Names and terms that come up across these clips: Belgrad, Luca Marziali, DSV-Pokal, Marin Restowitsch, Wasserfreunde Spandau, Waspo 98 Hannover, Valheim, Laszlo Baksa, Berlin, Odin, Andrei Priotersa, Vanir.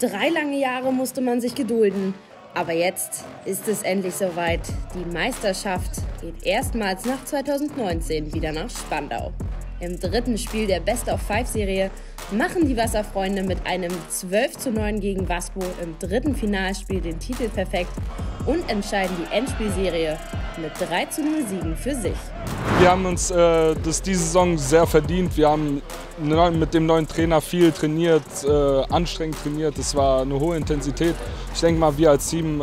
3 lange Jahre musste man sich gedulden. Aber jetzt ist es endlich soweit. Die Meisterschaft geht erstmals nach 2019 wieder nach Spandau. Im dritten Spiel der Best-of-5-Serie machen die Wasserfreunde mit einem 12:9 gegen Waspo im dritten Finalspiel den Titel perfekt und entscheiden die Endspielserie mit 3:0 Siegen für sich. Wir haben uns das diese Saison sehr verdient. Wir haben mit dem neuen Trainer viel trainiert, anstrengend trainiert. Es war eine hohe Intensität. Ich denke mal, wir als Team,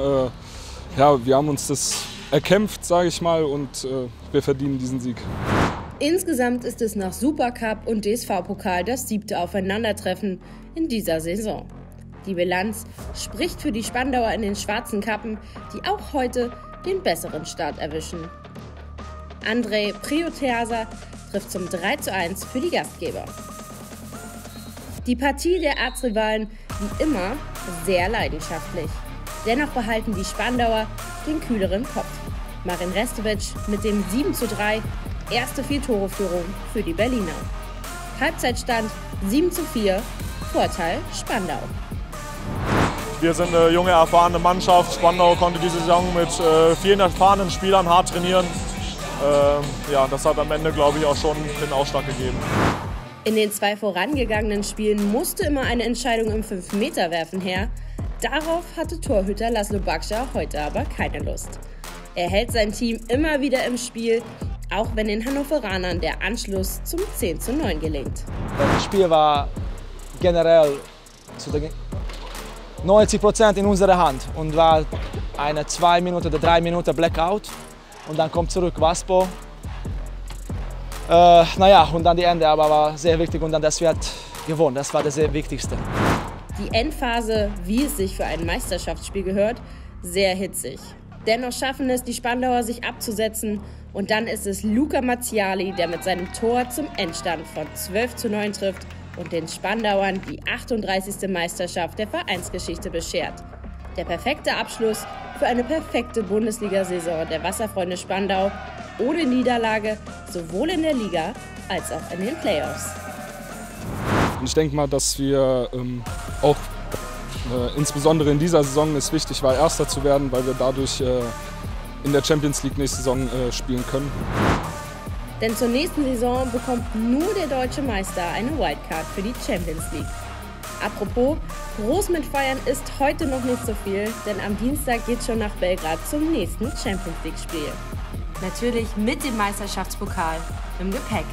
ja, wir haben uns das erkämpft, sage ich mal, und wir verdienen diesen Sieg. Insgesamt ist es nach Supercup und DSV-Pokal das 7. Aufeinandertreffen in dieser Saison. Die Bilanz spricht für die Spandauer in den schwarzen Kappen, die auch heute den besseren Start erwischen. Andrei Priotersa trifft zum 3:1 für die Gastgeber. Die Partie der Erzrivalen wie immer sehr leidenschaftlich. Dennoch behalten die Spandauer den kühleren Kopf. Marin Restowitsch mit dem 7:3. Erste 4-Tore-Führung für die Berliner. Halbzeitstand 7:4, Vorteil Spandau. Wir sind eine junge, erfahrene Mannschaft. Spandau konnte diese Saison mit vielen erfahrenen Spielern hart trainieren. Ja, das hat am Ende, glaube ich, auch schon den Ausschlag gegeben. In den 2 vorangegangenen Spielen musste immer eine Entscheidung im 5-Meter-Werfen her. Darauf hatte Torhüter Laszlo Baksa heute aber keine Lust. Er hält sein Team immer wieder im Spiel, auch wenn den Hannoveranern der Anschluss zum 10:9 gelingt. Das Spiel war generell zu 90% in unserer Hand und war eine 2- oder 3-Minuten Blackout. Und dann kommt zurück Waspo. Naja, und dann die Ende, aber war sehr wichtig und dann das wird gewonnen. Das war das sehr Wichtigste. Die Endphase, wie es sich für ein Meisterschaftsspiel gehört, sehr hitzig. Dennoch schaffen es die Spandauer, sich abzusetzen. Und dann ist es Luca Marziali, der mit seinem Tor zum Endstand von 12:9 trifft und den Spandauern die 38. Meisterschaft der Vereinsgeschichte beschert. Der perfekte Abschluss für eine perfekte Bundesliga-Saison der Wasserfreunde Spandau ohne Niederlage, sowohl in der Liga als auch in den Playoffs. Ich denke mal, dass wir auch insbesondere in dieser Saison es wichtig war, Erster zu werden, weil wir dadurch in der Champions League nächste Saison spielen können. Denn zur nächsten Saison bekommt nur der deutsche Meister eine Wildcard für die Champions League. Apropos, groß mit Feiern ist heute noch nicht so viel, denn am Dienstag geht es schon nach Belgrad zum nächsten Champions League-Spiel. Natürlich mit dem Meisterschaftspokal im Gepäck.